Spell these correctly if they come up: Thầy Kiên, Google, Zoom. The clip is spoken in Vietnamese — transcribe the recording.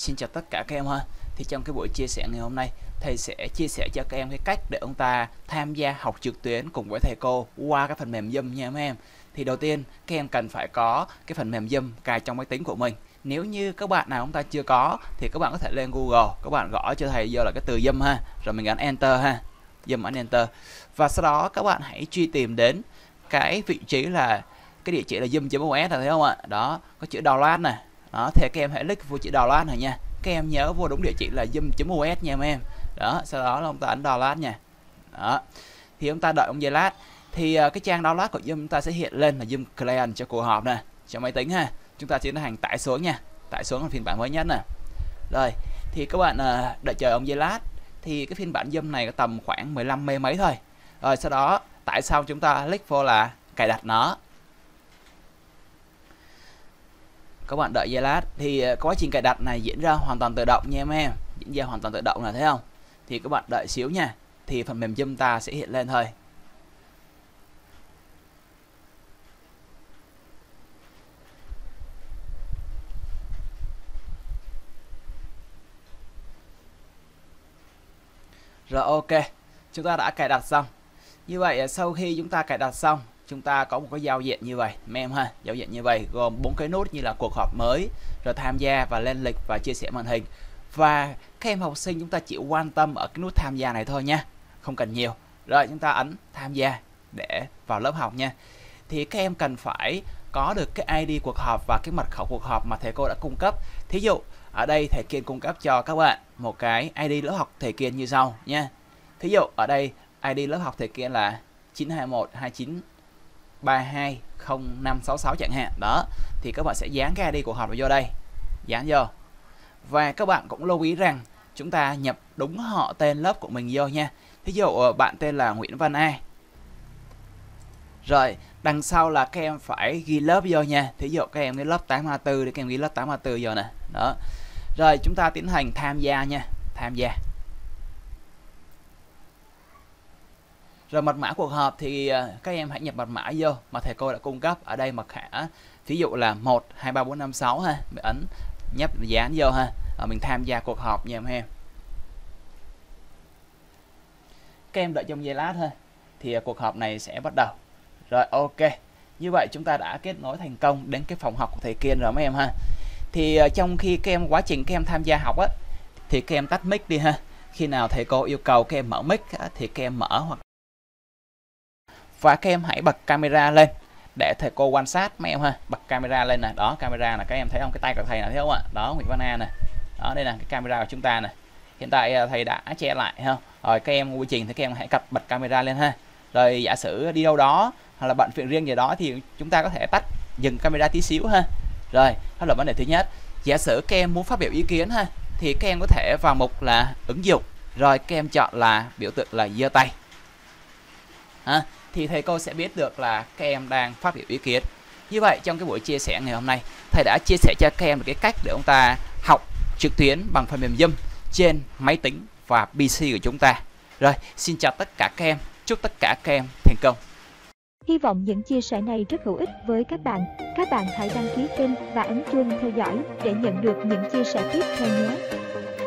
Xin chào tất cả các em ha. Thì trong cái buổi chia sẻ ngày hôm nay, thầy sẽ chia sẻ cho các em cái cách để ông ta tham gia học trực tuyến cùng với thầy cô qua cái phần mềm Zoom nha mấy em. Thì đầu tiên các em cần phải có cái phần mềm Zoom cài trong máy tính của mình. Nếu như các bạn nào ông ta chưa có thì các bạn có thể lên Google, các bạn gõ cho thầy vô là cái từ Zoom ha, rồi mình gắn Enter ha, Zoom ấn Enter. Và sau đó các bạn hãy truy tìm đến cái vị trí là cái địa chỉ là zoom.os, thấy không ạ? Đó, có chữ download này. Đó, thì các em hãy click vô chữ download này nha. Các em nhớ vô đúng địa chỉ là zoom.os nha mấy em. Đó, sau đó là ông ta ấn download nha. Đó. Thì ông ta đợi ông giây lát. Thì cái trang download của Zoom ta sẽ hiện lên là Zoom client cho cuộc họp này, cho máy tính ha. Chúng ta tiến hành tải xuống nha. Tải xuống là phiên bản mới nhất nè. Rồi, thì các bạn đợi chờ ông giây lát. Thì cái phiên bản Zoom này có tầm khoảng 15 mê mấy thôi. Rồi sau đó tải xong chúng ta click vô là cài đặt nó. Các bạn đợi giây lát thì quá trình cài đặt này diễn ra hoàn toàn tự động nha em. Diễn ra hoàn toàn tự động là thấy không? Thì các bạn đợi xíu nha. Thì phần mềm Zoom ta sẽ hiện lên thôi. Rồi ok, chúng ta đã cài đặt xong. Như vậy sau khi chúng ta cài đặt xong, chúng ta có một cái giao diện như vậy mấy em ha, giao diện như vậy gồm 4 cái nút như là cuộc họp mới, rồi tham gia và lên lịch và chia sẻ màn hình. Và các em học sinh chúng ta chỉ quan tâm ở cái nút tham gia này thôi nha, không cần nhiều. Rồi chúng ta ấn tham gia để vào lớp học nha. Thì các em cần phải có được cái ID cuộc họp và cái mật khẩu cuộc họp mà thầy cô đã cung cấp. Thí dụ ở đây thầy Kiên cung cấp cho các bạn một cái ID lớp học thầy Kiên như sau nha. Thí dụ ở đây ID lớp học thầy Kiên là 92129320566 chẳng hạn. Đó, thì các bạn sẽ dán cái ID của họ vào đây, dán vô. Và các bạn cũng lưu ý rằng chúng ta nhập đúng họ tên lớp của mình vô nha. Thí dụ bạn tên là Nguyễn Văn A. Rồi đằng sau là các em phải ghi lớp vô nha. Thí dụ các em cái lớp 8A4 thì các em ghi lớp 8A4 vô nè. Đó. Rồi chúng ta tiến hành tham gia nha, tham gia. Rồi mật mã cuộc họp thì các em hãy nhập mật mã vô mà thầy cô đã cung cấp. Ở đây mật khả ví dụ là 123456 ha, mình ấn nhấp dán vô ha. Mình tham gia cuộc họp nha em. Các em đợi trong giây lát thôi thì cuộc họp này sẽ bắt đầu. Rồi ok. Như vậy chúng ta đã kết nối thành công đến cái phòng học của thầy Kiên rồi mấy em ha. Thì trong khi các em quá trình các em tham gia học á thì các em tắt mic đi ha. Khi nào thầy cô yêu cầu các em mở mic thì các em mở hoặc. Và các em hãy bật camera lên để thầy cô quan sát mấy em ha. Bật camera lên nè. Đó, camera là các em thấy không? Cái tay của thầy là thấy không ạ? Đó, Nguyễn Văn A nè. Đó, đây là cái camera của chúng ta nè. Hiện tại thầy đã che lại ha. Rồi các em quy trình thì các em hãy bật camera lên ha. Rồi giả sử đi đâu đó hoặc là bận chuyện riêng gì đó thì chúng ta có thể tắt dừng camera tí xíu ha. Rồi, đó là vấn đề thứ nhất. Giả sử các em muốn phát biểu ý kiến ha thì các em có thể vào mục là ứng dụng, rồi các em chọn là biểu tượng là giơ tay. Ha. Thì thầy cô sẽ biết được là các em đang phát biểu ý kiến. Như vậy trong cái buổi chia sẻ ngày hôm nay, thầy đã chia sẻ cho các em cái cách để chúng ta học trực tuyến bằng phần mềm Zoom trên máy tính và PC của chúng ta. Rồi, xin chào tất cả các em. Chúc tất cả các em thành công. Hy vọng những chia sẻ này rất hữu ích với các bạn. Các bạn hãy đăng ký kênh và ấn chuông theo dõi để nhận được những chia sẻ tiếp theo nhé.